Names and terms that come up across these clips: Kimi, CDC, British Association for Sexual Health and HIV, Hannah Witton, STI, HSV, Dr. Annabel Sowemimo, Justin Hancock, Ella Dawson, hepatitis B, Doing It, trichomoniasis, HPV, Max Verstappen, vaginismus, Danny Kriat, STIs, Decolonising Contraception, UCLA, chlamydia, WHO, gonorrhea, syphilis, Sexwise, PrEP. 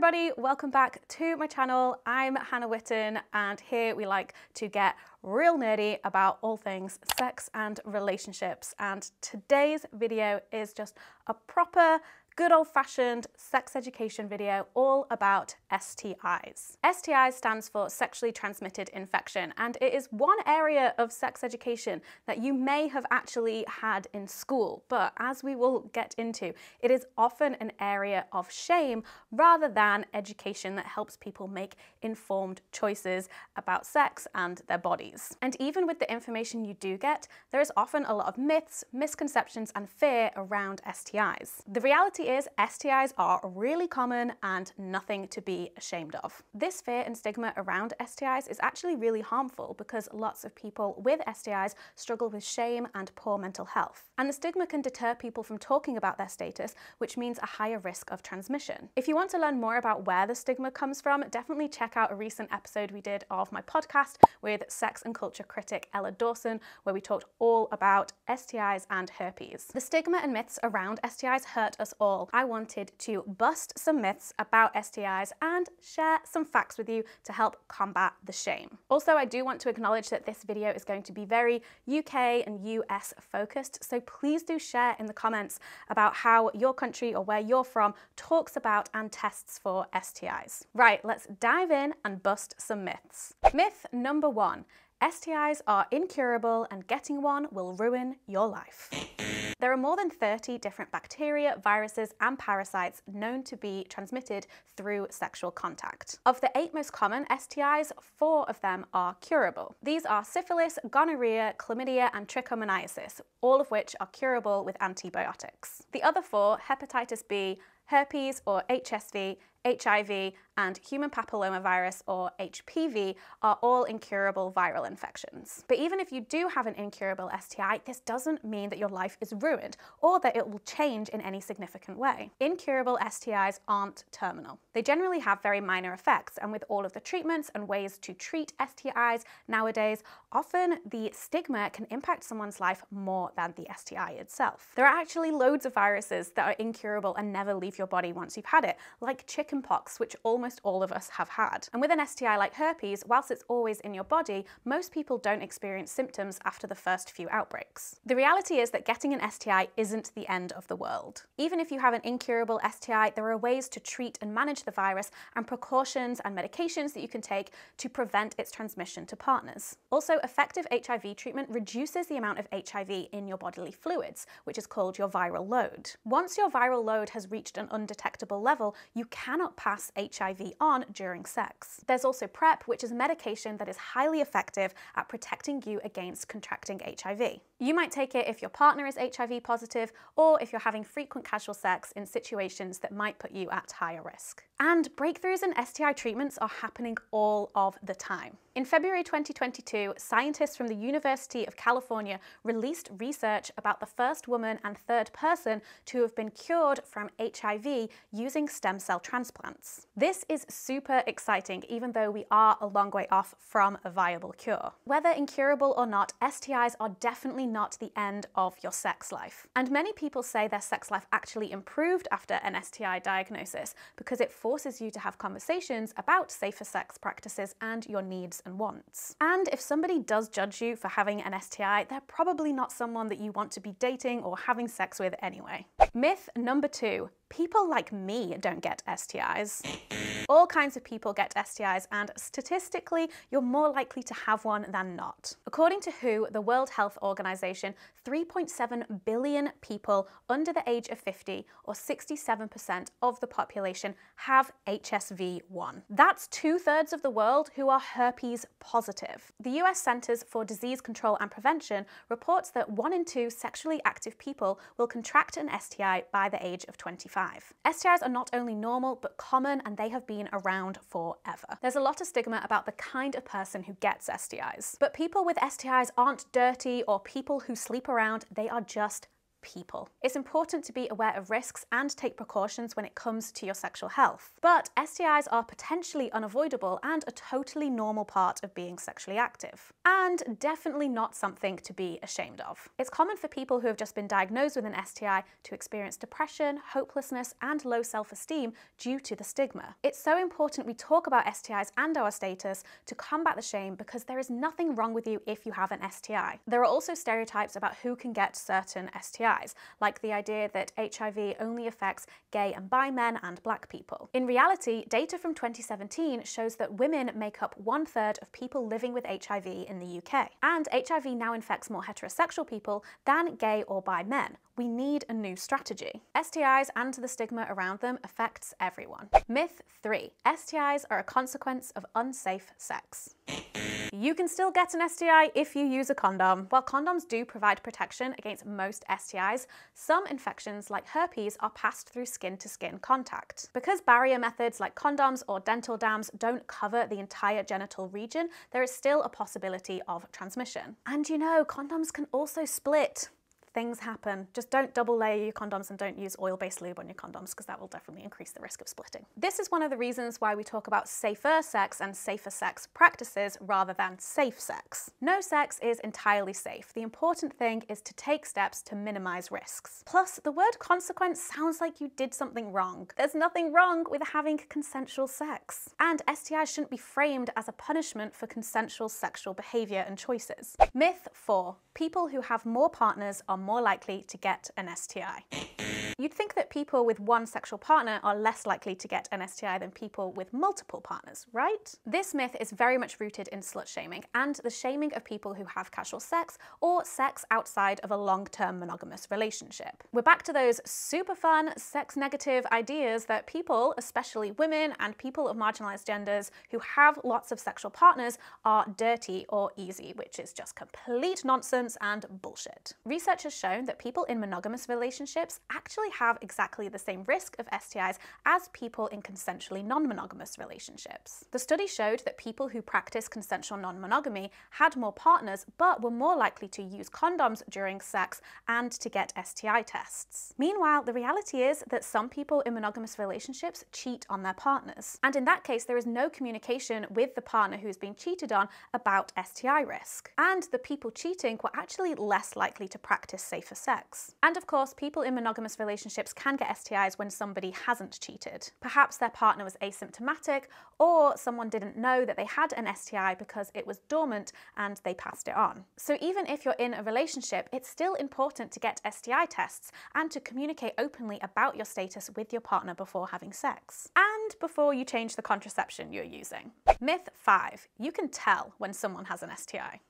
everybody, welcome back to my channel. I'm Hannah Witton and here we like to get real nerdy about all things sex and relationships, and today's video is just a proper good old-fashioned sex education video all about STIs. STIs stands for sexually transmitted infection, and it is one area of sex education that you may have actually had in school, but as we will get into, it is often an area of shame rather than education that helps people make informed choices about sex and their bodies. And even with the information you do get, there is often a lot of myths, misconceptions, and fear around STIs. The reality is STIs are really common and nothing to be ashamed of. This fear and stigma around STIs is actually really harmful because lots of people with STIs struggle with shame and poor mental health. And the stigma can deter people from talking about their status, which means a higher risk of transmission. If you want to learn more about where the stigma comes from, definitely check out a recent episode we did of my podcast with sex and culture critic Ella Dawson, where we talked all about STIs and herpes. The stigma and myths around STIs hurt us all. I wanted to bust some myths about STIs and share some facts with you to help combat the shame. Also, I do want to acknowledge that this video is going to be very UK and US focused, so please do share in the comments about how your country or where you're from talks about and tests for STIs. Right, let's dive in and bust some myths. Myth number one, STIs are incurable and getting one will ruin your life. There are more than 30 different bacteria, viruses, and parasites known to be transmitted through sexual contact. Of the 8 most common STIs, 4 of them are curable. These are syphilis, gonorrhea, chlamydia, and trichomoniasis, all of which are curable with antibiotics. The other 4, hepatitis B, herpes or HSV, HIV, and human papillomavirus or HPV, are all incurable viral infections. But even if you do have an incurable STI, this doesn't mean that your life is ruined or that it will change in any significant way. Incurable STIs aren't terminal. They generally have very minor effects, and with all of the treatments and ways to treat STIs nowadays, often the stigma can impact someone's life more than the STI itself. There are actually loads of viruses that are incurable and never leave your body once you've had it, like chickenpox, which almost all of us have had. And with an STI like herpes, whilst it's always in your body, most people don't experience symptoms after the first few outbreaks. The reality is that getting an STI isn't the end of the world. Even if you have an incurable STI, there are ways to treat and manage the virus and precautions and medications that you can take to prevent its transmission to partners. Also, effective HIV treatment reduces the amount of HIV in your bodily fluids, which is called your viral load. Once your viral load has reached an undetectable level, you cannot pass HIV on during sex. There's also PrEP, which is medication that is highly effective at protecting you against contracting HIV. You might take it if your partner is HIV positive or if you're having frequent casual sex in situations that might put you at higher risk. And breakthroughs in STI treatments are happening all of the time. In February 2022, scientists from the University of California released research about the first woman and third person to have been cured from HIV using stem cell transplants. This is super exciting, even though we are a long way off from a viable cure. Whether incurable or not, STIs are definitely not the end of your sex life. And many people say their sex life actually improved after an STI diagnosis because it forces you to have conversations about safer sex practices and your needs and wants. And if somebody does judge you for having an STI, they're probably not someone that you want to be dating or having sex with anyway. Myth number 2. People like me don't get STIs. All kinds of people get STIs, and statistically, you're more likely to have one than not. According to WHO, the World Health Organization, 3.7 billion people under the age of 50, or 67% of the population, have HSV1. That's 2/3 of the world who are herpes positive. The US Centers for Disease Control and Prevention reports that 1 in 2 sexually active people will contract an STI by the age of 25. STIs are not only normal, but common, and they have been around forever. There's a lot of stigma about the kind of person who gets STIs. But people with STIs aren't dirty or people who sleep around, they are just people. It's important to be aware of risks and take precautions when it comes to your sexual health. But STIs are potentially unavoidable and a totally normal part of being sexually active. And definitely not something to be ashamed of. It's common for people who have just been diagnosed with an STI to experience depression, hopelessness, and low self-esteem due to the stigma. It's so important we talk about STIs and our status to combat the shame, because there is nothing wrong with you if you have an STI. There are also stereotypes about who can get certain STIs, like the idea that HIV only affects gay and bi men and black people. In reality, data from 2017 shows that women make up 1/3 of people living with HIV in the UK. And HIV now infects more heterosexual people than gay or bi men. We need a new strategy. STIs and the stigma around them affects everyone. Myth 3. STIs are a consequence of unsafe sex. You can still get an STI if you use a condom. While condoms do provide protection against most STIs, some infections like herpes are passed through skin-to-skin contact. Because barrier methods like condoms or dental dams don't cover the entire genital region, there is still a possibility of transmission. And you know, condoms can also split. Things happen. Just don't double layer your condoms and don't use oil-based lube on your condoms, because that will definitely increase the risk of splitting. This is one of the reasons why we talk about safer sex and safer sex practices rather than safe sex. No sex is entirely safe. The important thing is to take steps to minimize risks. Plus, the word consequence sounds like you did something wrong. There's nothing wrong with having consensual sex. And STIs shouldn't be framed as a punishment for consensual sexual behavior and choices. Myth 4. People who have more partners are more likely to get an STI. You'd think that people with one sexual partner are less likely to get an STI than people with multiple partners, right? This myth is very much rooted in slut-shaming and the shaming of people who have casual sex or sex outside of a long-term monogamous relationship. We're back to those super fun, sex-negative ideas that people, especially women and people of marginalized genders who have lots of sexual partners, are dirty or easy, which is just complete nonsense and bullshit. Research has shown that people in monogamous relationships actually have exactly the same risk of STIs as people in consensually non-monogamous relationships. The study showed that people who practice consensual non-monogamy had more partners but were more likely to use condoms during sex and to get STI tests. Meanwhile, the reality is that some people in monogamous relationships cheat on their partners. And in that case, there is no communication with the partner who's been cheated on about STI risk. And the people cheating were actually less likely to practice safer sex. And of course, people in monogamous relationships can get STIs when somebody hasn't cheated. Perhaps their partner was asymptomatic, or someone didn't know that they had an STI because it was dormant and they passed it on. So even if you're in a relationship, it's still important to get STI tests and to communicate openly about your status with your partner before having sex. And before you change the contraception you're using. Myth 5. You can tell when someone has an STI.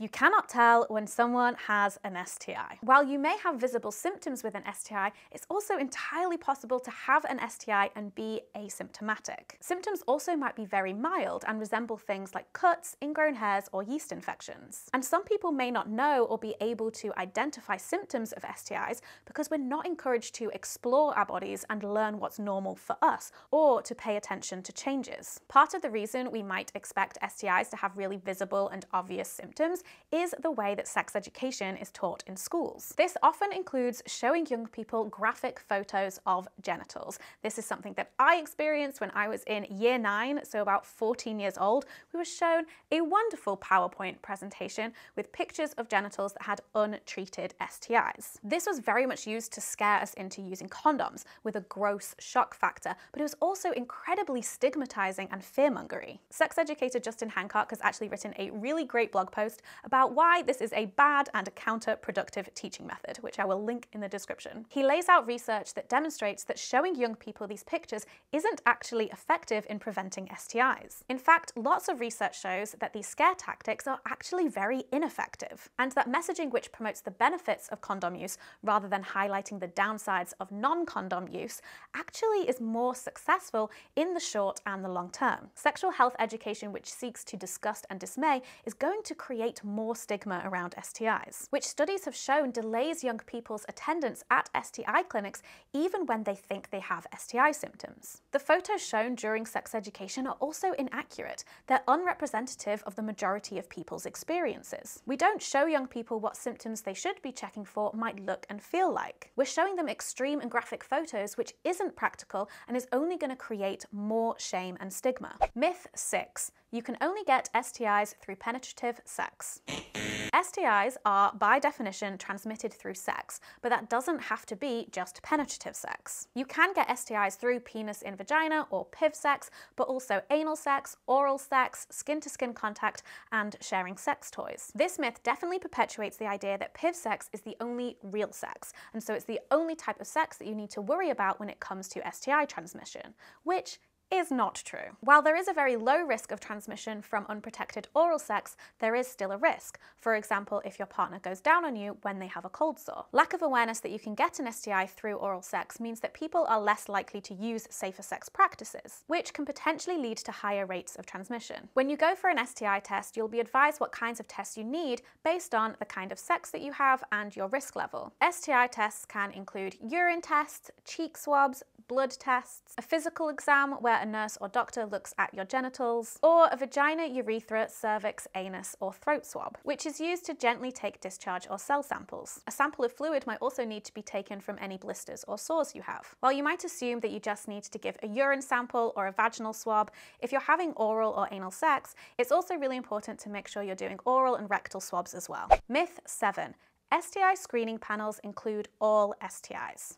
You cannot tell when someone has an STI. While you may have visible symptoms with an STI, it's also entirely possible to have an STI and be asymptomatic. Symptoms also might be very mild and resemble things like cuts, ingrown hairs, or yeast infections. And some people may not know or be able to identify symptoms of STIs because we're not encouraged to explore our bodies and learn what's normal for us, or to pay attention to changes. Part of the reason we might expect STIs to have really visible and obvious symptoms is the way that sex education is taught in schools. This often includes showing young people graphic photos of genitals. This is something that I experienced when I was in year 9, so about 14 years old. We were shown a wonderful PowerPoint presentation with pictures of genitals that had untreated STIs. This was very much used to scare us into using condoms with a gross shock factor, but it was also incredibly stigmatizing and fearmongery. Sex educator Justin Hancock has actually written a really great blog post about why this is a bad and counterproductive teaching method, which I will link in the description. He lays out research that demonstrates that showing young people these pictures isn't actually effective in preventing STIs. In fact, lots of research shows that these scare tactics are actually very ineffective, and that messaging which promotes the benefits of condom use rather than highlighting the downsides of non-condom use actually is more successful in the short and the long term. Sexual health education which seeks to disgust and dismay is going to create more stigma around STIs, which studies have shown delays young people's attendance at STI clinics even when they think they have STI symptoms. The photos shown during sex education are also inaccurate. They're unrepresentative of the majority of people's experiences. We don't show young people what symptoms they should be checking for might look and feel like. We're showing them extreme and graphic photos, which isn't practical and is only going to create more shame and stigma. Myth 6. You can only get STIs through penetrative sex. STIs are, by definition, transmitted through sex, but that doesn't have to be just penetrative sex. You can get STIs through penis in vagina or PIV sex, but also anal sex, oral sex, skin-to-skin contact, and sharing sex toys. This myth definitely perpetuates the idea that PIV sex is the only real sex, and so it's the only type of sex that you need to worry about when it comes to STI transmission, which is not true. While there is a very low risk of transmission from unprotected oral sex, there is still a risk. For example, if your partner goes down on you when they have a cold sore. Lack of awareness that you can get an STI through oral sex means that people are less likely to use safer sex practices, which can potentially lead to higher rates of transmission. When you go for an STI test, you'll be advised what kinds of tests you need based on the kind of sex that you have and your risk level. STI tests can include urine tests, cheek swabs, blood tests, a physical exam where a nurse or doctor looks at your genitals, or a vagina, urethra, cervix, anus, or throat swab, which is used to gently take discharge or cell samples. A sample of fluid might also need to be taken from any blisters or sores you have. While you might assume that you just need to give a urine sample or a vaginal swab, if you're having oral or anal sex, it's also really important to make sure you're doing oral and rectal swabs as well. Myth 7. STI screening panels include all STIs.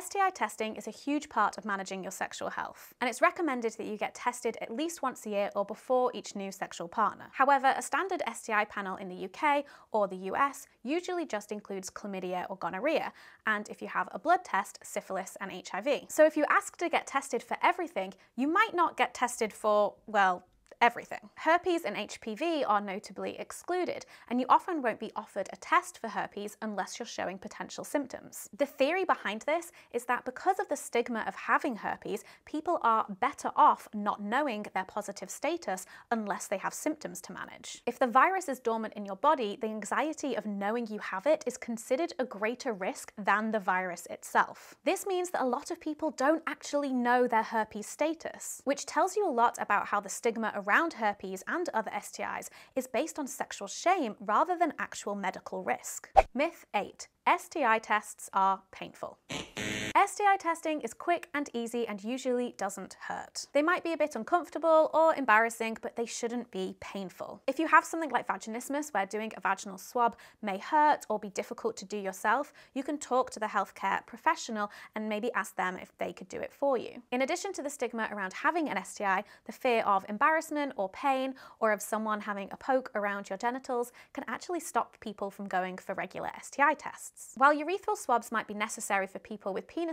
STI testing is a huge part of managing your sexual health, and it's recommended that you get tested at least once a year or before each new sexual partner. However, a standard STI panel in the UK or the US usually just includes chlamydia or gonorrhea, and if you have a blood test, syphilis and HIV. So if you ask to get tested for everything, you might not get tested for, well, everything. Herpes and HPV are notably excluded, and you often won't be offered a test for herpes unless you're showing potential symptoms. The theory behind this is that because of the stigma of having herpes, people are better off not knowing their positive status unless they have symptoms to manage. If the virus is dormant in your body, the anxiety of knowing you have it is considered a greater risk than the virus itself. This means that a lot of people don't actually know their herpes status, which tells you a lot about how the stigma around herpes and other STIs is based on sexual shame rather than actual medical risk. Myth 8. STI tests are painful. STI testing is quick and easy and usually doesn't hurt. They might be a bit uncomfortable or embarrassing, but they shouldn't be painful. If you have something like vaginismus, where doing a vaginal swab may hurt or be difficult to do yourself, you can talk to the healthcare professional and maybe ask them if they could do it for you. In addition to the stigma around having an STI, the fear of embarrassment or pain or of someone having a poke around your genitals can actually stop people from going for regular STI tests. While urethral swabs might be necessary for people with penises,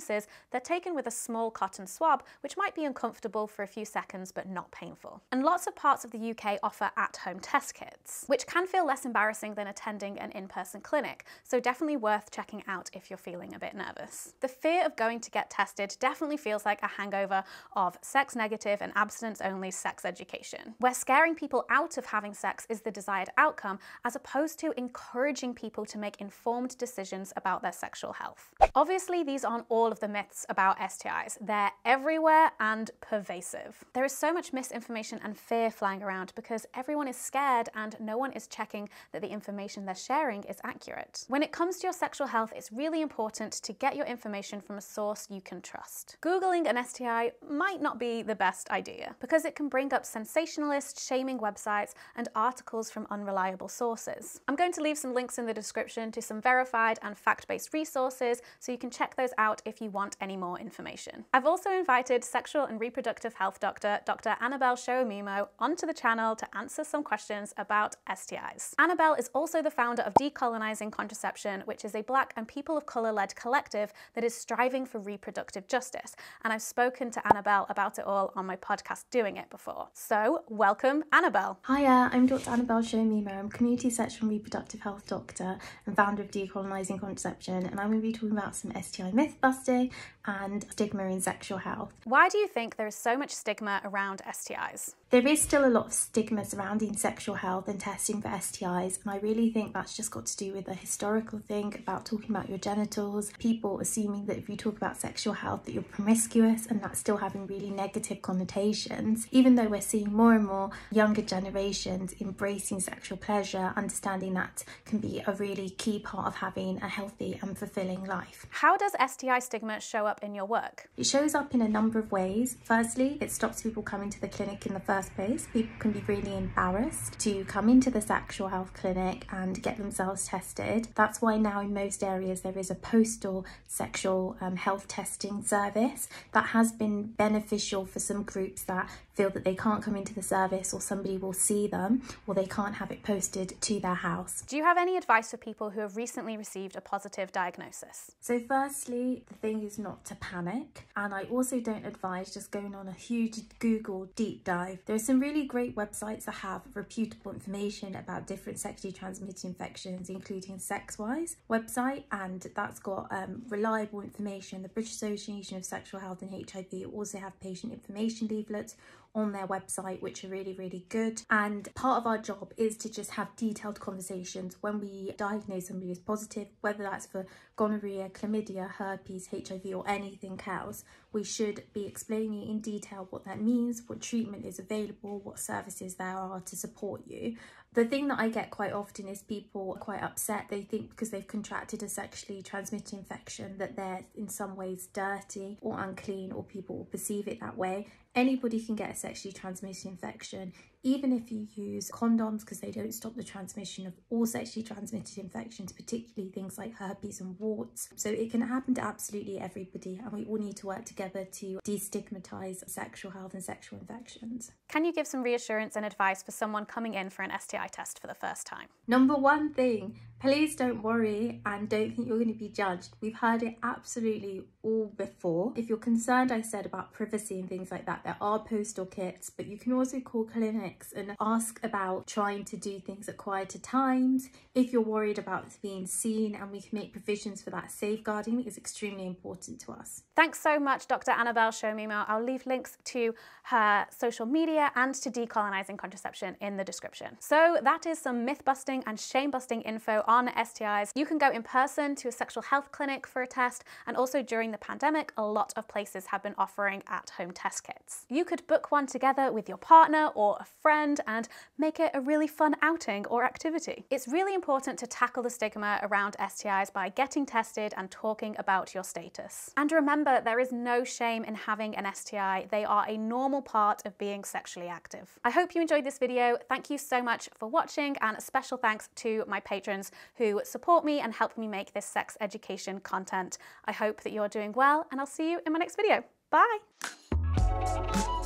they're taken with a small cotton swab, which might be uncomfortable for a few seconds but not painful. And lots of parts of the UK offer at-home test kits, which can feel less embarrassing than attending an in-person clinic, so definitely worth checking out if you're feeling a bit nervous. The fear of going to get tested definitely feels like a hangover of sex-negative and abstinence-only sex education, where scaring people out of having sex is the desired outcome, as opposed to encouraging people to make informed decisions about their sexual health. Obviously, these aren't all of the myths about STIs. They're everywhere and pervasive. There is so much misinformation and fear flying around because everyone is scared and no one is checking that the information they're sharing is accurate. When it comes to your sexual health, it's really important to get your information from a source you can trust. Googling an STI might not be the best idea because it can bring up sensationalist, shaming websites and articles from unreliable sources. I'm going to leave some links in the description to some verified and fact-based resources so you can check those out if you want any more information. I've also invited sexual and reproductive health doctor, Dr. Annabel Sowemimo, onto the channel to answer some questions about STIs. Annabel is also the founder of Decolonising Contraception, which is a Black and people of colour-led collective that is striving for reproductive justice. And I've spoken to Annabel about it all on my podcast, Doing It, before. So welcome, Annabel. Hiya, I'm Dr. Annabel Sowemimo. I'm community sexual and reproductive health doctor and founder of Decolonising Contraception. And I'm going to be talking about some STI myth busting, and stigma in sexual health. Why do you think there is so much stigma around STIs? There is still a lot of stigma surrounding sexual health and testing for STIs, and I really think that's just got to do with a historical thing about talking about your genitals, people assuming that if you talk about sexual health that you're promiscuous, and that's still having really negative connotations, even though we're seeing more and more younger generations embracing sexual pleasure, understanding that can be a really key part of having a healthy and fulfilling life. How does STI stigma show up in your work? It shows up in a number of ways. Firstly, it stops people coming to the clinic in the first place. People can be really embarrassed to come into the sexual health clinic and get themselves tested. That's why now in most areas there is a postal sexual health testing service that has been beneficial for some groups that feel that they can't come into the service, or somebody will see them, or they can't have it posted to their house. Do you have any advice for people who have recently received a positive diagnosis? So firstly, the thing is not to panic, and I also don't advise just going on a huge Google deep dive. There are some really great websites that have reputable information about different sexually transmitted infections, including Sexwise website, and that's got reliable information. The British Association for Sexual Health and HIV also have patient information leaflets on their website, which are really, really good. And part of our job is to just have detailed conversations when we diagnose somebody who's positive, whether that's for gonorrhea, chlamydia, herpes, HIV, or anything else. We should be explaining in detail what that means, what treatment is available, what services there are to support you. The thing that I get quite often is people are quite upset. They think because they've contracted a sexually transmitted infection that they're in some ways dirty or unclean, or people will perceive it that way. Anybody can get a sexually transmitted infection, even if you use condoms, because they don't stop the transmission of all sexually transmitted infections, particularly things like herpes and warts. So it can happen to absolutely everybody, and we all need to work together to destigmatise sexual health and sexual infections. Can you give some reassurance and advice for someone coming in for an STI test for the first time? Number one thing, please don't worry and don't think you're going to be judged. We've heard it absolutely all before. If you're concerned, I said about privacy and things like that, there are postal kits, but you can also call clinics and ask about trying to do things at quieter times. If you're worried about being seen, and we can make provisions for that, safeguarding is extremely important to us. Thanks so much, Dr. Annabel Sowemimo. I'll leave links to her social media and to Decolonising Contraception in the description. So that is some myth-busting and shame-busting info on STIs. You can go in person to a sexual health clinic for a test, and also during the pandemic, a lot of places have been offering at-home test kits. You could book one together with your partner or a friend and make it a really fun outing or activity. It's really important to tackle the stigma around STIs by getting tested and talking about your status. And remember, there is no shame in having an STI. They are a normal part of being sexually active. I hope you enjoyed this video. Thank you so much for watching, and a special thanks to my patrons who support me and help me make this sex education content. I hope that you're doing well, and I'll see you in my next video. Bye!